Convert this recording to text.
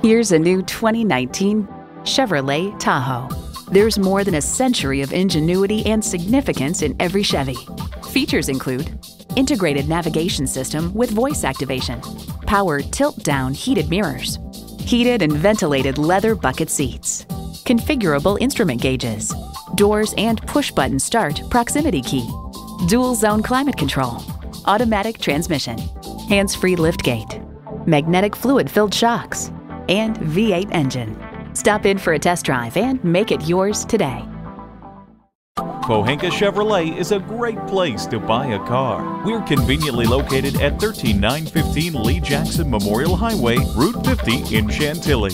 Here's a new 2019 Chevrolet Tahoe. There's more than a century of ingenuity and significance in every Chevy. Features include integrated navigation system with voice activation, power tilt-down heated mirrors, heated and ventilated leather bucket seats, configurable instrument gauges, doors and push-button start proximity key, dual-zone climate control, automatic transmission, hands-free liftgate, magnetic fluid-filled shocks, and V8 engine. Stop in for a test drive and make it yours today. Pohanka Chevrolet is a great place to buy a car. We're conveniently located at 13915 Lee Jackson Memorial Highway, Route 50 in Chantilly.